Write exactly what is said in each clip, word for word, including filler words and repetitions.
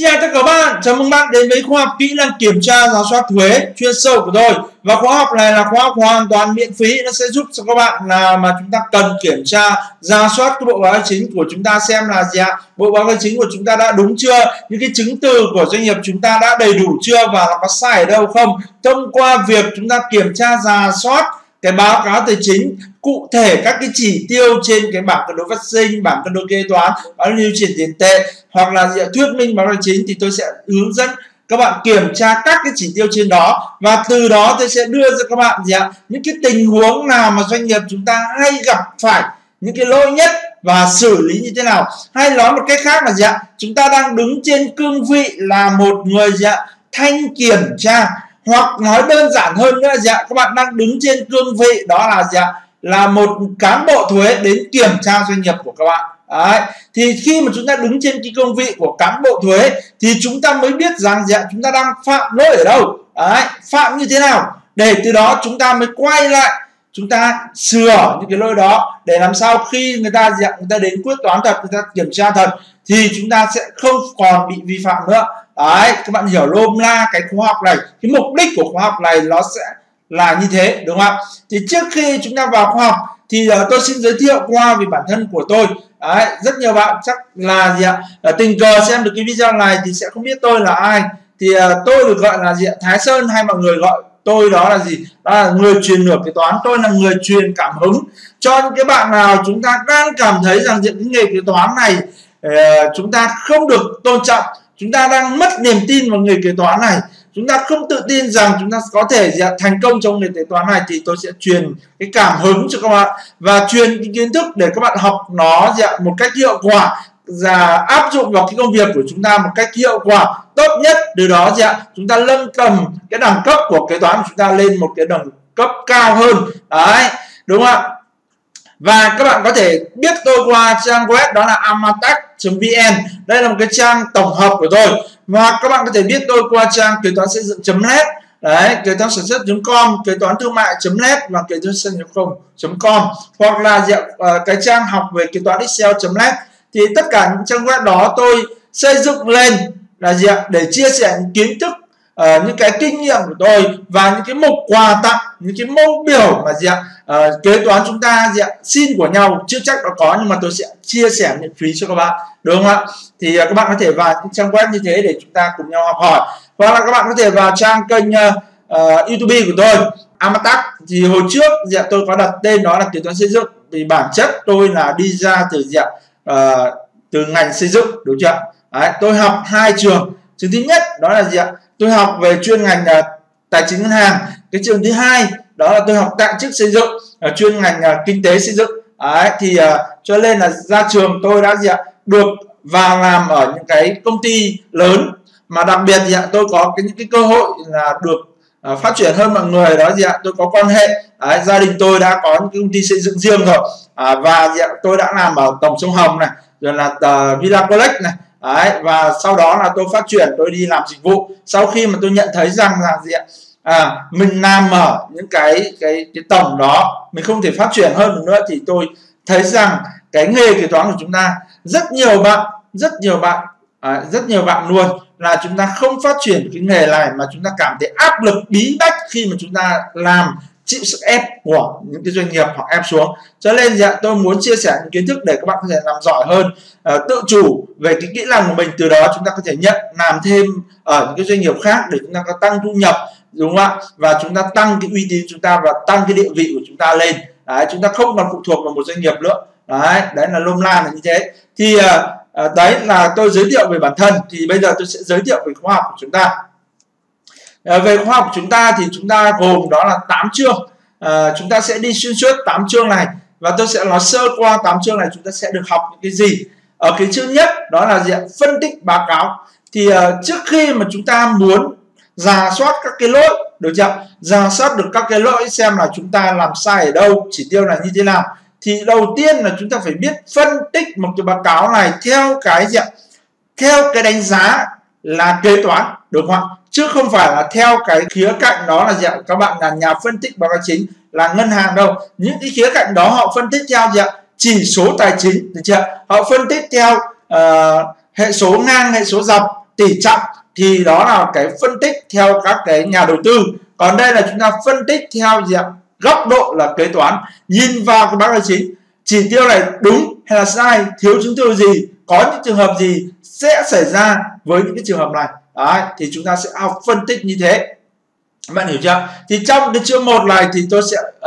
Xin chào tất cả các bạn, chào mừng bạn đến với khóa học kỹ năng kiểm tra rà soát thuế chuyên sâu của tôi. Và khóa học này là khóa học hoàn toàn miễn phí, nó sẽ giúp cho các bạn là mà chúng ta cần kiểm tra rà soát cái bộ báo cáo chính của chúng ta xem là gì ạ, bộ báo cáo chính của chúng ta đã đúng chưa, những cái chứng từ của doanh nghiệp chúng ta đã đầy đủ chưa và nó có sai ở đâu không, thông qua việc chúng ta kiểm tra rà soát cái báo cáo tài chính cụ thể, các cái chỉ tiêu trên cái bảng cân đối phát sinh, bảng cân đối kế toán, bảng điều chuyển tiền tệ hoặc là thuyết minh báo cáo tài chính, thì tôi sẽ hướng dẫn các bạn kiểm tra các cái chỉ tiêu trên đó, và từ đó tôi sẽ đưa ra các bạn gì ạ, những cái tình huống nào mà doanh nghiệp chúng ta hay gặp phải những cái lỗi nhất và xử lý như thế nào. Hay nói một cách khác là gì ạ, chúng ta đang đứng trên cương vị là một người gì ạ, thanh kiểm tra, hoặc nói đơn giản hơn nữa là gì ạ, các bạn đang đứng trên cương vị đó là gì ạ, là một cán bộ thuế đến kiểm tra doanh nghiệp của các bạn. Đấy. Thì khi mà chúng ta đứng trên cái cương vị của cán bộ thuế thì chúng ta mới biết rằng gì ạ, chúng ta đang phạm lỗi ở đâu. Đấy. Phạm như thế nào, để từ đó chúng ta mới quay lại, chúng ta sửa những cái lỗi đó, để làm sao khi người ta gì ạ, người ta đến quyết toán thật, người ta kiểm tra thật thì chúng ta sẽ không còn bị vi phạm nữa. Đấy, các bạn hiểu lôm la cái khóa học này, cái mục đích của khóa học này nó sẽ là như thế, đúng không ạ? Thì trước khi chúng ta vào khóa học thì uh, tôi xin giới thiệu qua về bản thân của tôi. Đấy, rất nhiều bạn chắc là gì ạ, uh, tình cờ xem được cái video này thì sẽ không biết tôi là ai. Thì uh, tôi được gọi là gì ạ, Thái Sơn, hay mọi người gọi tôi đó là gì, đó là người truyền lửa kế toán. Tôi là người truyền cảm hứng cho những cái bạn nào chúng ta đang cảm thấy rằng những cái nghề kế toán này uh, chúng ta không được tôn trọng, chúng ta đang mất niềm tin vào nghề kế toán này, chúng ta không tự tin rằng chúng ta có thể gì ạ, thành công trong nghề kế toán này, thì tôi sẽ truyền cái cảm hứng cho các bạn và truyền cái kiến thức để các bạn học nó gì ạ, một cách hiệu quả và áp dụng vào cái công việc của chúng ta một cách hiệu quả tốt nhất. Từ đó gì ạ, chúng ta nâng tầm cái đẳng cấp của kế toán của chúng ta lên một cái đẳng cấp cao hơn. Đấy, đúng không ạ? Và các bạn có thể biết tôi qua trang web đó là amatax chấm vn. Đây là một cái trang tổng hợp của tôi. Và các bạn có thể biết tôi qua trang kế toán xây dựng chấm net. Đấy, kế toán sản xuất chấm com, kế toán thương mại chấm net và kế toán xây dựng chấm com. Hoặc là cái trang học về kế toán excel chấm net. Thì tất cả những trang web đó tôi xây dựng lên là gì ạ, để chia sẻ những kiến thức, Uh, những cái kinh nghiệm của tôi và những cái mục quà tặng, những cái mẫu biểu mà gì ạ, uh, kế toán chúng ta gì ạ, xin của nhau chưa chắc đã có, nhưng mà tôi sẽ chia sẻ miễn phí cho các bạn, đúng không ạ? Thì uh, các bạn có thể vào những trang web như thế để chúng ta cùng nhau học hỏi, hoặc là các bạn có thể vào trang kênh uh, uh, YouTube của tôi Amatax. Thì hồi trước gì ạ, tôi có đặt tên đó là kế toán xây dựng, vì bản chất tôi là đi ra từ gì ạ, uh, từ ngành xây dựng, đúng chưa? Đấy, tôi học hai trường. Trường thứ nhất đó là gì ạ, tôi học về chuyên ngành uh, tài chính ngân hàng. Cái trường thứ hai đó là tôi học tại chức xây dựng, uh, chuyên ngành uh, kinh tế xây dựng. Đấy, thì uh, cho nên là ra trường tôi đã gì ạ, được vào làm ở những cái công ty lớn, mà đặc biệt thì ạ, tôi có cái, những cái cơ hội là được uh, phát triển hơn mọi người. Đó gì ạ, tôi có quan hệ. Đấy, gia đình tôi đã có những công ty xây dựng riêng rồi, à, và gì ạ, tôi đã làm ở Tổng Sông Hồng này, rồi là uh, Villa Collect này. Đấy, và sau đó là tôi phát triển, tôi đi làm dịch vụ sau khi mà tôi nhận thấy rằng là gì ạ, à, mình làm ở những cái cái cái tổng đó mình không thể phát triển hơn được nữa, thì tôi thấy rằng cái nghề kế toán của chúng ta rất nhiều bạn rất nhiều bạn à, rất nhiều bạn luôn là chúng ta không phát triển cái nghề này, mà chúng ta cảm thấy áp lực bí bách khi mà chúng ta làm, chịu sức ép của những cái doanh nghiệp hoặc ép xuống. Cho nên dạ, tôi muốn chia sẻ những kiến thức để các bạn có thể làm giỏi hơn, uh, tự chủ về cái kỹ năng của mình, từ đó chúng ta có thể nhận làm thêm ở những cái doanh nghiệp khác để chúng ta có tăng thu nhập, đúng không ạ? Và chúng ta tăng cái uy tín chúng ta và tăng cái địa vị của chúng ta lên. Đấy, chúng ta không còn phụ thuộc vào một doanh nghiệp nữa. Đấy, đấy là lôm la là như thế. Thì uh, uh, đấy là tôi giới thiệu về bản thân. Thì bây giờ tôi sẽ giới thiệu về khóa học của chúng ta. Về khóa học chúng ta thì chúng ta gồm đó là tám chương. À, chúng ta sẽ đi xuyên suốt tám chương này, và tôi sẽ nói sơ qua tám chương này chúng ta sẽ được học những cái gì. Ở cái chương nhất đó là gì ạ, phân tích báo cáo. Thì uh, trước khi mà chúng ta muốn rà soát các cái lỗi, được chưa, rà soát được các cái lỗi xem là chúng ta làm sai ở đâu, chỉ tiêu là như thế nào, thì đầu tiên là chúng ta phải biết phân tích một cái báo cáo này theo cái gì ạ, theo cái đánh giá là kế toán, đúng không ạ? Chứ không phải là theo cái khía cạnh đó là gì ạ, các bạn là nhà phân tích báo cáo chính là ngân hàng đâu. Những cái khía cạnh đó họ phân tích theo gì ạ, chỉ số tài chính, được chưa? Họ phân tích theo uh, hệ số ngang, hệ số dọc, tỷ trọng, thì đó là cái phân tích theo các cái nhà đầu tư. Còn đây là chúng ta phân tích theo gì ạ? Góc độ là kế toán, nhìn vào cái báo cáo chính, chỉ tiêu này đúng hay là sai, thiếu chứng từ gì, có những trường hợp gì sẽ xảy ra với những cái trường hợp này. Đấy, thì chúng ta sẽ học phân tích như thế. Bạn hiểu chưa? Thì trong cái chương một này thì tôi sẽ uh,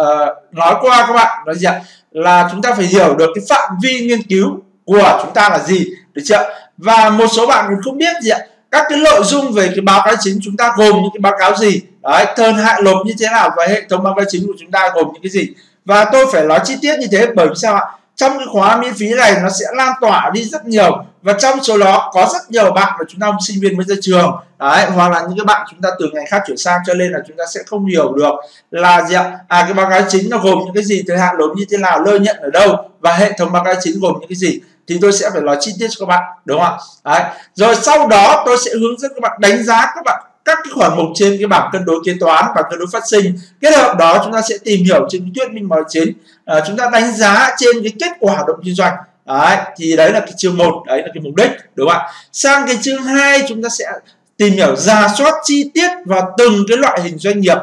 nói qua các bạn, nói gì ạ? Là chúng ta phải hiểu được cái phạm vi nghiên cứu của chúng ta là gì, được chưa? Và một số bạn cũng không biết gì ạ, các cái nội dung về cái báo cáo chính chúng ta gồm những cái báo cáo gì, đấy, thân hại lộp như thế nào, và hệ thống báo cáo chính của chúng ta gồm những cái gì. Và tôi phải nói chi tiết như thế bởi vì sao ạ? Trong cái khóa miễn phí này nó sẽ lan tỏa đi rất nhiều, và trong số đó có rất nhiều bạn mà chúng ta sinh viên mới ra trường, đấy, hoặc là những cái bạn chúng ta từ ngành khác chuyển sang, cho nên là chúng ta sẽ không hiểu được là gì ạ? À, cái báo cáo chính nó gồm những cái gì, thời hạn lốp như thế nào, lợi nhận ở đâu, và hệ thống báo cáo chính gồm những cái gì, thì tôi sẽ phải nói chi tiết cho các bạn, đúng không ạ? Đấy. Rồi sau đó tôi sẽ hướng dẫn các bạn đánh giá các bạn các cái khoản mục trên cái bảng cân đối kế toán và cân đối phát sinh, kết hợp đó chúng ta sẽ tìm hiểu trên thuyết minh báo chính, à, chúng ta đánh giá trên cái kết quả hoạt động kinh doanh. Đấy, thì đấy là cái chương một, đấy là cái mục đích, đúng không ạ? Sang cái chương hai chúng ta sẽ tìm hiểu rà soát chi tiết vào từng cái loại hình doanh nghiệp.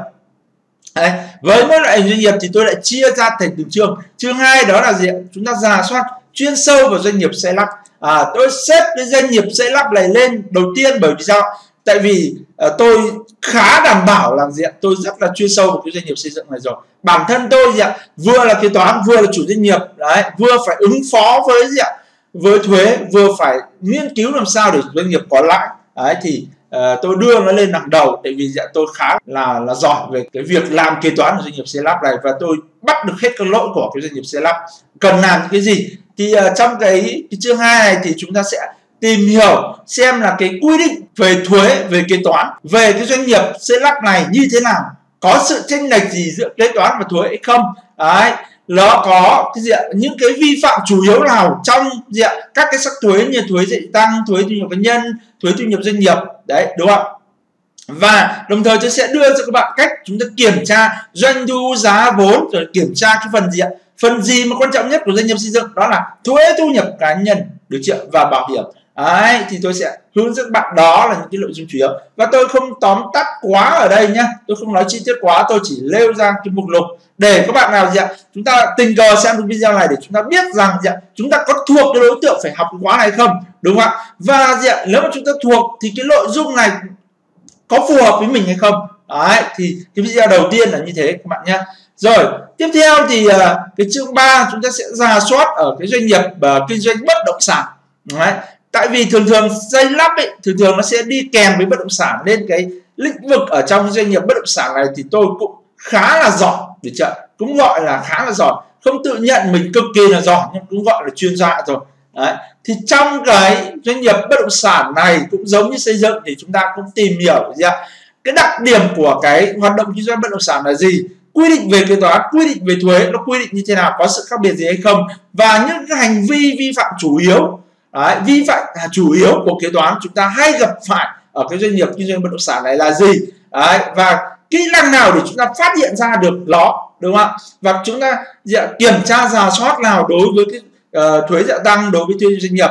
Đấy, với mỗi loại hình doanh nghiệp thì tôi lại chia ra thành từng chương. Chương hai đó là gì? Chúng ta rà soát chuyên sâu vào doanh nghiệp xây lắp. À, tôi xếp cái doanh nghiệp xây lắp này lên đầu tiên bởi vì sao? Tại vì uh, tôi khá đảm bảo là gì ạ? Tôi rất là chuyên sâu vào cái doanh nghiệp xây dựng này rồi. Bản thân tôi gì ạ? Vừa là kế toán, vừa là chủ doanh nghiệp, đấy, vừa phải ứng phó với gì ạ? Với thuế, vừa phải nghiên cứu làm sao để doanh nghiệp có lãi. Đấy, thì uh, tôi đưa nó lên hàng đầu, tại vì gì ạ? Tôi khá là là giỏi về cái việc làm kế toán của doanh nghiệp xây lắp này, và tôi bắt được hết các lỗi của cái doanh nghiệp xây lắp. Cần làm những cái gì? Thì uh, trong cái, cái chương hai này thì chúng ta sẽ tìm hiểu xem là cái quy định về thuế, về kế toán, về cái doanh nghiệp xây lắp này như thế nào, có sự chênh lệch gì giữa kế toán và thuế hay không, đấy, nó có cái gì ạ? Những cái vi phạm chủ yếu nào trong gì ạ? Các cái sắc thuế như thuế giá trị tăng, thuế thu nhập cá nhân, thuế thu nhập doanh nghiệp, đấy, đúng không? Và đồng thời tôi sẽ đưa cho các bạn cách chúng ta kiểm tra doanh thu, giá vốn, rồi kiểm tra cái phần gì ạ? Phần gì mà quan trọng nhất của doanh nghiệp xây dựng, đó là thuế thu nhập cá nhân, được chưa? Và bảo hiểm. Đấy, thì tôi sẽ hướng dẫn bạn, đó là những cái nội dung chủ yếu. Và tôi không tóm tắt quá ở đây nhá, tôi không nói chi tiết quá, tôi chỉ nêu ra cái mục lục để các bạn nào gì ạ? Chúng ta tình cờ xem cái video này để chúng ta biết rằng gì ạ? Chúng ta có thuộc cái đối tượng phải học cái khóa này không, đúng không ạ? Và gì ạ? Nếu mà chúng ta thuộc thì cái nội dung này có phù hợp với mình hay không? Đấy, thì cái video đầu tiên là như thế các bạn nhé. Rồi, tiếp theo thì uh, cái chương ba chúng ta sẽ rà soát ở cái doanh nghiệp uh, kinh doanh bất động sản. Đấy, tại vì thường thường xây lắp ấy, thường thường nó sẽ đi kèm với bất động sản, nên cái lĩnh vực ở trong doanh nghiệp bất động sản này thì tôi cũng khá là giỏi, được chưa? Cũng gọi là khá là giỏi, không tự nhận mình cực kỳ là giỏi nhưng cũng gọi là chuyên gia rồi. Đấy, thì trong cái doanh nghiệp bất động sản này cũng giống như xây dựng thì chúng ta cũng tìm hiểu gì ạ? Cái đặc điểm của cái hoạt động kinh doanh bất động sản là gì, quy định về kế toán, quy định về thuế nó quy định như thế nào, có sự khác biệt gì hay không, và những cái hành vi vi phạm chủ yếu. Đấy, vi phạm chủ yếu của kế toán chúng ta hay gặp phải ở cái doanh nghiệp kinh doanh bất động sản này là gì. Đấy, và kỹ năng nào để chúng ta phát hiện ra được nó, đúng không ạ? Và chúng ta dạ, kiểm tra rà soát nào đối với cái uh, thuế dạ tăng, đối với thuế doanh nghiệp.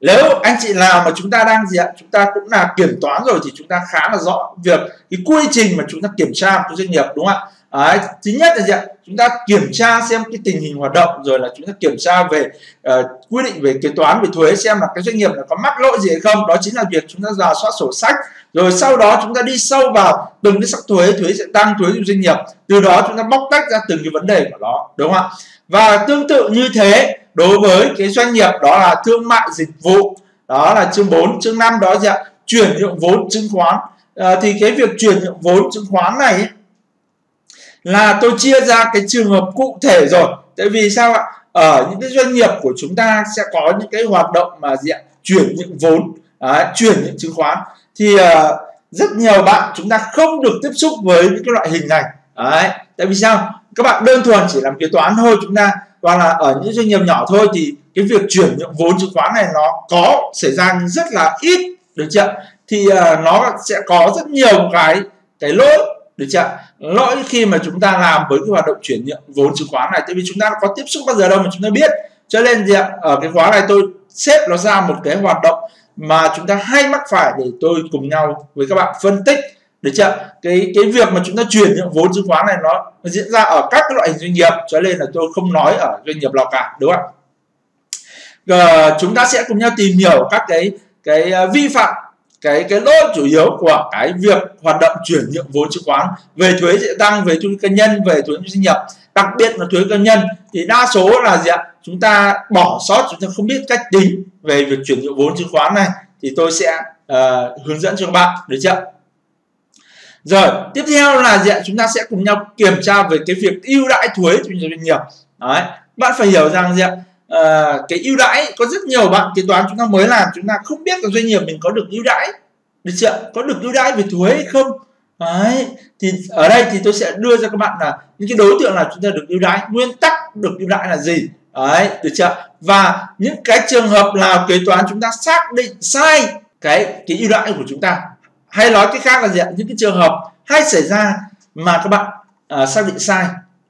Nếu anh chị nào mà chúng ta đang gì ạ? Chúng ta cũng là kiểm toán rồi thì chúng ta khá là rõ việc cái quy trình mà chúng ta kiểm tra của doanh nghiệp, đúng không ạ? Đấy, thứ nhất là gì ạ? Chúng ta kiểm tra xem cái tình hình hoạt động, rồi là chúng ta kiểm tra về uh, quy định về kế toán, về thuế, xem là cái doanh nghiệp là có mắc lỗi gì hay không. Đó chính là việc chúng ta rà soát sổ sách, rồi sau đó chúng ta đi sâu vào từng cái sắc thuế, thuế sẽ tăng, thuế của doanh nghiệp, từ đó chúng ta bóc tách ra từng cái vấn đề của nó, đúng không ạ? Và tương tự như thế đối với cái doanh nghiệp đó là thương mại dịch vụ, đó là chương bốn. Chương năm đó là chuyển nhượng vốn chứng khoán. À, thì cái việc chuyển nhượng vốn chứng khoán này ấy, là tôi chia ra cái trường hợp cụ thể rồi. Tại vì sao ạ? Ở những cái doanh nghiệp của chúng ta sẽ có những cái hoạt động mà gì ạ? Chuyển nhượng vốn, à, chuyển nhượng chứng khoán, thì uh, rất nhiều bạn chúng ta không được tiếp xúc với những cái loại hình này. Đấy, tại vì sao? Các bạn đơn thuần chỉ làm kế toán thôi chúng ta, hoặc là ở những doanh nghiệp nhỏ thôi, thì cái việc chuyển nhượng vốn chứng khoán này nó có xảy ra rất là ít, được chưa? Thì uh, nó sẽ có rất nhiều cái cái lỗi, được chưa? Lỗi khi mà chúng ta làm với cái hoạt động chuyển nhượng vốn chứng khoán này, tại vì chúng ta có tiếp xúc bao giờ đâu mà chúng ta biết. Cho nên gì ạ? Ở cái khóa này tôi xếp nó ra một cái hoạt động mà chúng ta hay mắc phải, để tôi cùng nhau với các bạn phân tích được chưa. Cái cái việc mà chúng ta chuyển nhượng vốn chứng khoán này nó, nó diễn ra ở các cái loại hình doanh nghiệp, cho nên là tôi không nói ở doanh nghiệp nào cả, đúng không ạ? Ờ, chúng ta sẽ cùng nhau tìm hiểu các cái cái vi phạm, cái cái lỗi chủ yếu của cái việc hoạt động chuyển nhượng vốn chứng khoán về thuế sẽ tăng, về thuế cá nhân, về thuế doanh nghiệp, đặc biệt là thuế cá nhân thì đa số là gì ạ? Chúng ta bỏ sót, chúng ta không biết cách tính về việc chuyển nhượng vốn chứng khoán này, thì tôi sẽ uh, hướng dẫn cho các bạn, được chưa? Rồi tiếp theo là gì ạ? Chúng ta sẽ cùng nhau kiểm tra về cái việc ưu đãi thuế cho doanh nghiệp. Đấy, bạn phải hiểu rằng gì ạ? Uh, cái ưu đãi có rất nhiều bạn kế toán chúng ta mới làm, chúng ta không biết là doanh nghiệp mình có được ưu đãi, được chưa? Có được ưu đãi về thuế hay không? Đấy, thì ở đây thì tôi sẽ đưa ra các bạn là những cái đối tượng là chúng ta được ưu đãi, nguyên tắc được ưu đãi là gì, đấy, được chưa? Và những cái trường hợp nào kế toán chúng ta xác định sai cái cái ưu đãi của chúng ta, hay nói cái khác là gì? Những cái trường hợp hay xảy ra mà các bạn uh, xác định sai.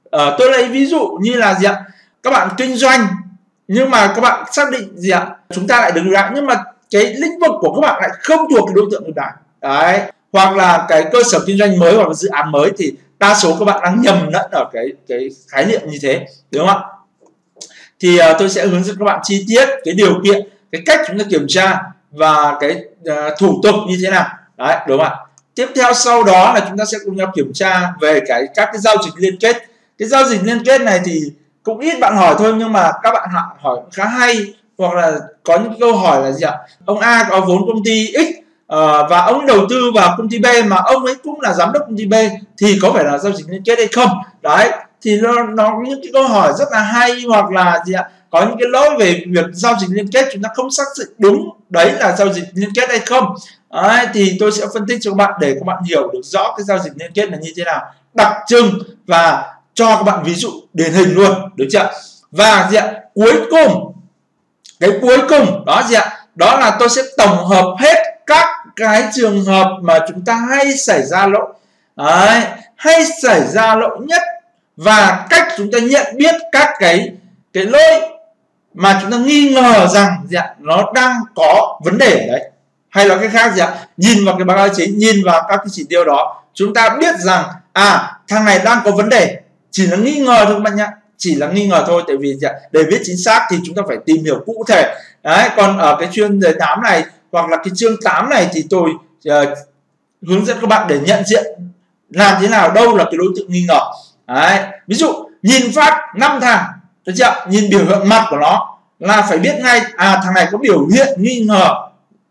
Uh, tôi lấy ví dụ như là gì ạ? Các bạn kinh doanh nhưng mà các bạn xác định gì ạ? Chúng ta lại được ưu đãi nhưng mà cái lĩnh vực của các bạn lại không thuộc cái đối tượng ưu đãi. Đấy, hoặc là cái cơ sở kinh doanh mới hoặc là dự án mới thì đa số các bạn đang nhầm lẫn ở cái cái khái niệm như thế, đúng không ạ? Thì uh, tôi sẽ hướng dẫn các bạn chi tiết cái điều kiện, cái cách chúng ta kiểm tra và cái uh, thủ tục như thế nào. Đấy, đúng không ạ? Tiếp theo sau đó là chúng ta sẽ cùng nhau kiểm tra về cái các cái giao dịch liên kết. Cái giao dịch liên kết này thì cũng ít bạn hỏi thôi, nhưng mà các bạn hỏi khá hay, hoặc là có những câu hỏi là gì ạ? Ông A có vốn công ty X uh, và ông đầu tư vào công ty B mà ông ấy cũng là giám đốc công ty B thì có phải là giao dịch liên kết hay không? Đấy, thì nó, nó những cái câu hỏi rất là hay, hoặc là gì ạ? Có những cái lỗi về việc giao dịch liên kết chúng ta không xác định đúng đấy là giao dịch liên kết hay không. Đấy, thì tôi sẽ phân tích cho các bạn để các bạn hiểu được rõ cái giao dịch liên kết là như thế nào, đặc trưng, và cho các bạn ví dụ điển hình luôn, được chưa? Và gì ạ? Cuối cùng, cái cuối cùng đó gì ạ? Đó là tôi sẽ tổng hợp hết các cái trường hợp mà chúng ta hay xảy ra lỗi, đấy, hay xảy ra lỗi nhất, và cách chúng ta nhận biết các cái cái lỗi mà chúng ta nghi ngờ rằng gì ạ? Nó đang có vấn đề đấy, hay là cái khác gì ạ? Nhìn vào cái báo cáo chính, nhìn vào các cái chỉ tiêu đó, chúng ta biết rằng à, thằng này đang có vấn đề. Chỉ là nghi ngờ thôi các bạn nhá, chỉ là nghi ngờ thôi, tại vì để biết chính xác thì chúng ta phải tìm hiểu cụ thể. Đấy, còn ở cái chương đề tám này hoặc là cái chương tám này thì tôi uh, hướng dẫn các bạn để nhận diện làm thế nào đâu là cái đối tượng nghi ngờ. Đấy, ví dụ nhìn phát năm thằng, được chưa? Nhìn biểu hiện mặt của nó là phải biết ngay, à thằng này có biểu hiện nghi ngờ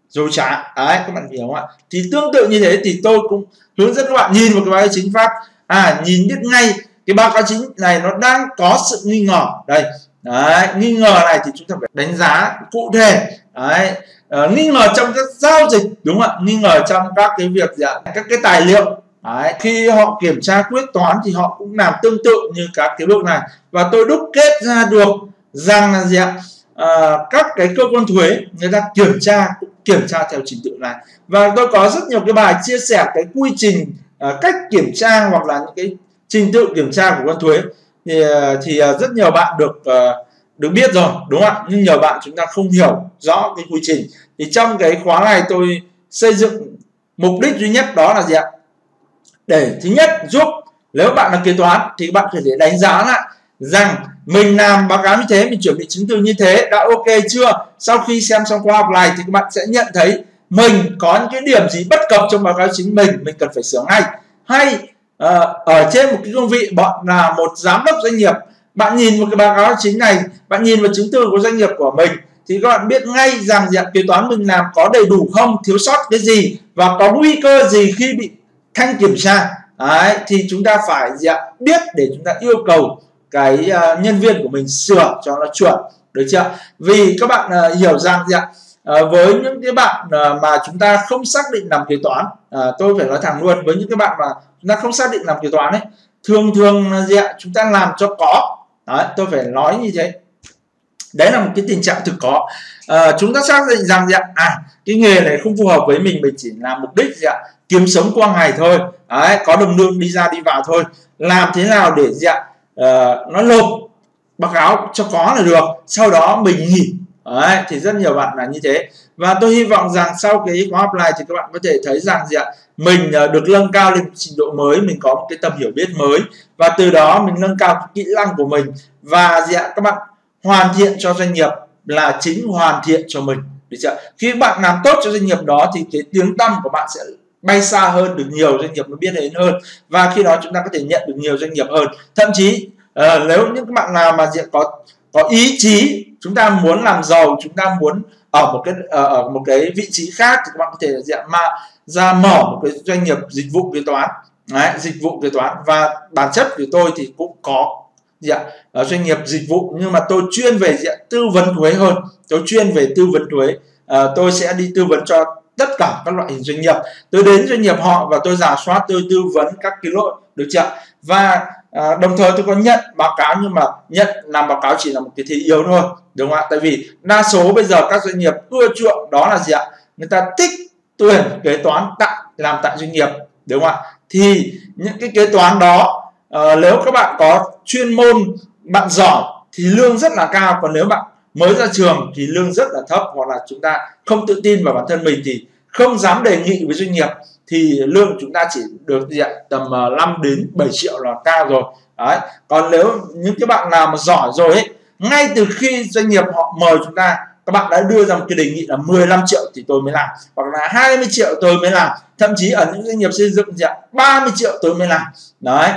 dối trá. Đấy, các bạn hiểu không ạ? Thì tương tự như thế thì tôi cũng hướng dẫn các bạn nhìn vào cái báo cáo chính phát, à nhìn biết ngay cái báo cáo chính này nó đang có sự nghi ngờ đây. Đấy, nghi ngờ này thì chúng ta phải đánh giá cụ thể. Đấy, ờ, nghi ngờ trong các giao dịch, đúng không ạ? Nghi ngờ trong các cái việc gì ạ? Các cái tài liệu. Đấy, khi họ kiểm tra quyết toán thì họ cũng làm tương tự như các cái bước này, và tôi đúc kết ra được rằng là gì ạ? À, các cái cơ quan thuế người ta kiểm tra cũng kiểm tra theo trình tự này, và tôi có rất nhiều cái bài chia sẻ cái quy trình, à, cách kiểm tra hoặc là những cái trình tự kiểm tra của con thuế thì thì rất nhiều bạn được được biết rồi, đúng không ạ? Nhưng nhiều bạn chúng ta không hiểu rõ cái quy trình. Thì trong cái khóa này tôi xây dựng mục đích duy nhất đó là gì ạ? Để thứ nhất giúp nếu bạn là kế toán thì bạn có thể đánh giá lại rằng mình làm báo cáo như thế, mình chuẩn bị chứng từ như thế đã ok chưa. Sau khi xem xong khóa học này thì các bạn sẽ nhận thấy mình có những cái điểm gì bất cập trong báo cáo chính mình, mình cần phải sửa ngay. Hay Ờ, ở trên một cái cương vị bạn là một giám đốc doanh nghiệp, bạn nhìn một cái báo cáo chính này, bạn nhìn vào chứng từ của doanh nghiệp của mình thì các bạn biết ngay rằng gì ạ? Kế toán mình làm có đầy đủ không, thiếu sót cái gì, và có nguy cơ gì khi bị thanh kiểm tra. Đấy, thì chúng ta phải gì ạ? Biết để chúng ta yêu cầu cái uh, nhân viên của mình sửa cho nó chuẩn, được chưa? Vì các bạn uh, hiểu rằng gì ạ? Uh, với những cái bạn uh, mà chúng ta không xác định làm kế toán, uh, tôi phải nói thẳng luôn, với những cái bạn mà chúng ta không xác định làm kế toán ấy, thường thường là gì ạ? Chúng ta làm cho có. Đấy, tôi phải nói như thế, đấy là một cái tình trạng thực có. À, chúng ta xác định rằng gì ạ? À, cái nghề này không phù hợp với mình, mình chỉ làm mục đích gì ạ? Kiếm sống qua ngày thôi. Đấy, có đồng lương đi ra đi vào thôi. Làm thế nào để gì ạ? À, nó lộp báo cáo cho có là được, sau đó mình nghỉ. Đấy, thì rất nhiều bạn là như thế. Và tôi hy vọng rằng sau cái khóa học này thì các bạn có thể thấy rằng gì ạ, mình được nâng cao lên trình độ mới, mình có một cái tầm hiểu biết mới, và từ đó mình nâng cao cái kỹ năng của mình. Và gì ạ, các bạn hoàn thiện cho doanh nghiệp là chính hoàn thiện cho mình. Được chưa? Khi bạn làm tốt cho doanh nghiệp đó thì cái tiếng tăm của bạn sẽ bay xa hơn, được nhiều doanh nghiệp nó biết đến hơn, và khi đó chúng ta có thể nhận được nhiều doanh nghiệp hơn. Thậm chí uh, nếu những bạn nào mà diện có có ý chí, chúng ta muốn làm giàu, chúng ta muốn ở một cái ở uh, một cái vị trí khác, thì các bạn có thể diện mà ra mở một cái doanh nghiệp dịch vụ kế toán. Đấy, dịch vụ kế toán. Và bản chất của tôi thì cũng có dạ, doanh nghiệp dịch vụ, nhưng mà tôi chuyên về dạ, tư vấn thuế hơn. Tôi chuyên về tư vấn thuế. À, tôi sẽ đi tư vấn cho tất cả các loại hình doanh nghiệp. Tôi đến doanh nghiệp họ và tôi rà soát, tôi tư vấn các cái lỗi, được chưa? Và à, đồng thời tôi có nhận báo cáo, nhưng mà nhận làm báo cáo chỉ là một cái thế yếu thôi, đúng không ạ? Tại vì đa số bây giờ các doanh nghiệp ưa chuộng đó là gì ạ? Người ta thích tuyển kế toán tại làm tại doanh nghiệp, đúng không ạ? Thì những cái kế toán đó, à, nếu các bạn có chuyên môn, bạn giỏi thì lương rất là cao, còn nếu bạn mới ra trường thì lương rất là thấp, hoặc là chúng ta không tự tin vào bản thân mình thì không dám đề nghị với doanh nghiệp, thì lương chúng ta chỉ được gì ạ, tầm năm đến bảy triệu là cao rồi. Đấy. Còn nếu những cái bạn nào mà giỏi rồi ấy, ngay từ khi doanh nghiệp họ mời chúng ta, các bạn đã đưa ra một cái đề nghị là mười lăm triệu thì tôi mới làm, hoặc là hai mươi triệu tôi mới làm, thậm chí ở những doanh nghiệp xây dựng gì ạ, ba mươi triệu tôi mới làm. Đấy,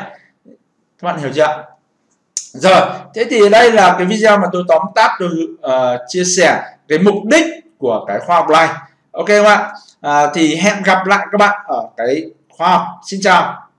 các bạn hiểu chưa? Rồi, thế thì đây là cái video mà tôi tóm tắt, tôi uh, chia sẻ cái mục đích của cái khóa học này. Ok không ạ? Uh, thì hẹn gặp lại các bạn ở cái khóa học. Xin chào.